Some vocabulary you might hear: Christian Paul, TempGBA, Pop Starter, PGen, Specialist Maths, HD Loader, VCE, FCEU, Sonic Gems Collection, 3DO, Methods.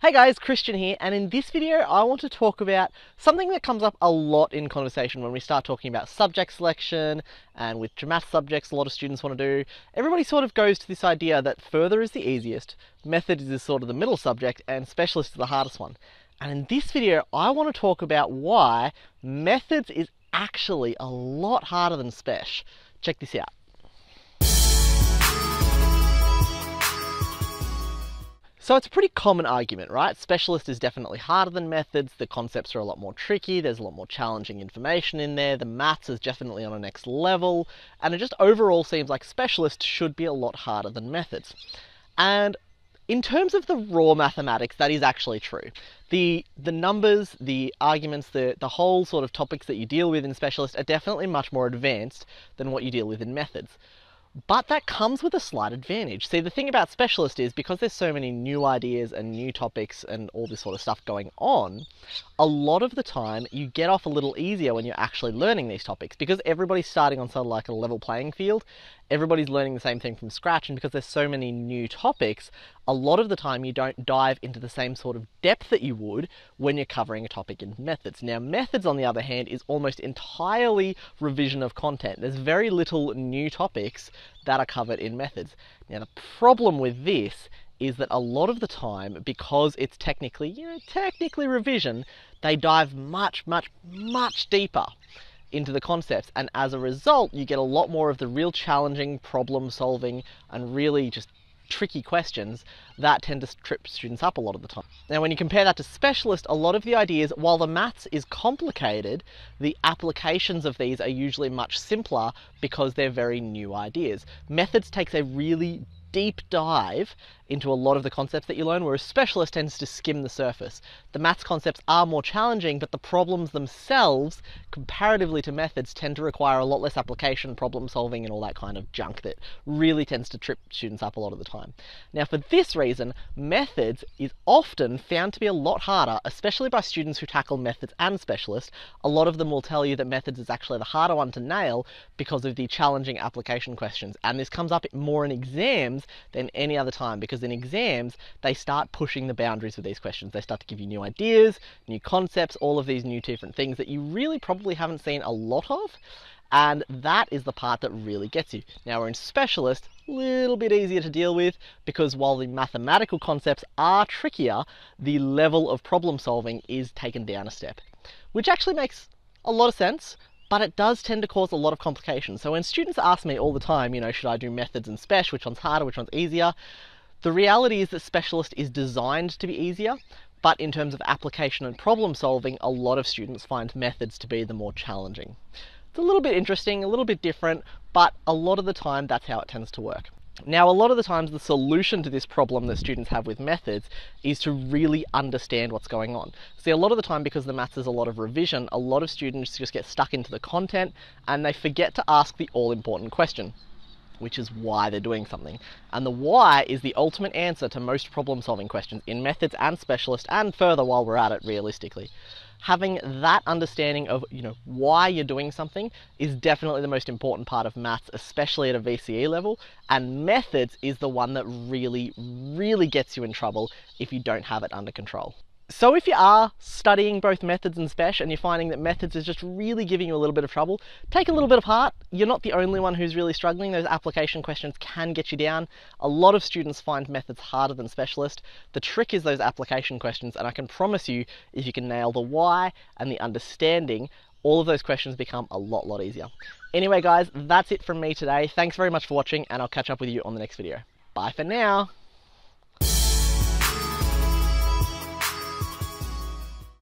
Hey guys, Christian here, and in this video I want to talk about something that comes up a lot in conversation when we start talking about subject selection, and with math subjects a lot of students want to do. Everybody sort of goes to this idea that further is the easiest, method is sort of the middle subject, and specialist is the hardest one. And in this video I want to talk about why methods is actually a lot harder than spec. Check this out. So it's a pretty common argument, right? Specialist is definitely harder than methods, the concepts are a lot more tricky, there's a lot more challenging information in there, the maths is definitely on a next level, and it just overall seems like specialist should be a lot harder than methods. And in terms of the raw mathematics, that is actually true. The numbers, the arguments, the whole sort of topics that you deal with in specialist are definitely much more advanced than what you deal with in methods. But that comes with a slight advantage. See, the thing about specialist is because there's so many new ideas and new topics and all this sort of stuff going on, a lot of the time you get off a little easier when you're actually learning these topics because everybody's starting on sort of like a level playing field. Everybody's learning the same thing from scratch, and because there's so many new topics, a lot of the time you don't dive into the same sort of depth that you would when you're covering a topic in methods. Now, methods, on the other hand, is almost entirely revision of content. There's very little new topics that are covered in methods. Now, the problem with this is that a lot of the time, because it's technically, revision, they dive much, much, much deeper into the concepts, and as a result you get a lot more of the real challenging problem solving and really just tricky questions that tend to trip students up a lot of the time. Now when you compare that to specialist, a lot of the ideas, while the maths is complicated, the applications of these are usually much simpler because they're very new ideas. Methods takes a really deep dive into a lot of the concepts that you learn, whereas specialist tends to skim the surface. The maths concepts are more challenging, but the problems themselves, comparatively to methods, tend to require a lot less application, problem solving, and all that kind of junk that really tends to trip students up a lot of the time. Now, for this reason, methods is often found to be a lot harder, especially by students who tackle methods and specialist. A lot of them will tell you that methods is actually the harder one to nail because of the challenging application questions, and this comes up more in exams than any other time, because in exams they start pushing the boundaries with these questions. They start to give you new ideas, new concepts, all of these new different things that you really probably haven't seen a lot of, and that is the part that really gets you. Now we're in specialist, a little bit easier to deal with, because while the mathematical concepts are trickier, the level of problem solving is taken down a step, which actually makes a lot of sense. But it does tend to cause a lot of complications. So when students ask me all the time, should I do methods and spec, which one's harder, which one's easier? The reality is that specialist is designed to be easier, but in terms of application and problem solving, a lot of students find methods to be the more challenging. It's a little bit interesting, a little bit different, but a lot of the time that's how it tends to work. Now, a lot of the times the solution to this problem that students have with methods is to really understand what's going on. See, a lot of the time, because the maths is a lot of revision, a lot of students just get stuck into the content and they forget to ask the all-important question, which is why they're doing something. And the why is the ultimate answer to most problem-solving questions in methods and specialist, and further while we're at it realistically. Having that understanding of why you're doing something is definitely the most important part of maths, especially at a VCE level, and methods is the one that really, really gets you in trouble if you don't have it under control. So if you are studying both methods and spec and you're finding that methods is just really giving you a little bit of trouble, take a little bit of heart. You're not the only one who's really struggling. Those application questions can get you down. A lot of students find methods harder than specialist. The trick is those application questions, and I can promise you, if you can nail the why and the understanding, all of those questions become a lot easier. Anyway guys, that's it from me today. Thanks very much for watching, and I'll catch up with you on the next video. Bye for now.